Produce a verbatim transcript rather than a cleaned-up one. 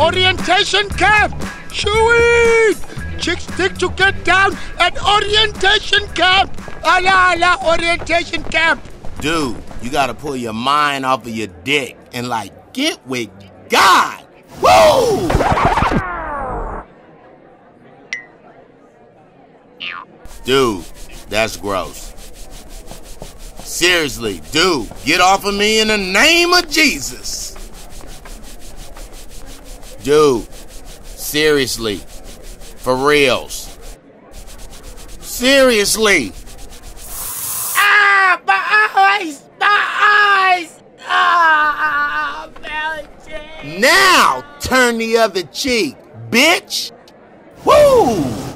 orientation camp. Chewy! Chicks think to get down at orientation camp. Ala ala orientation camp. Dude, you gotta pull your mind off of your dick and like get with God. Woo! Dude, that's gross. Seriously, dude, get off of me in the name of Jesus. Dude, seriously, for reals. Seriously. Ah, my eyes, my eyes. Ah, now turn the other cheek, bitch. Woo!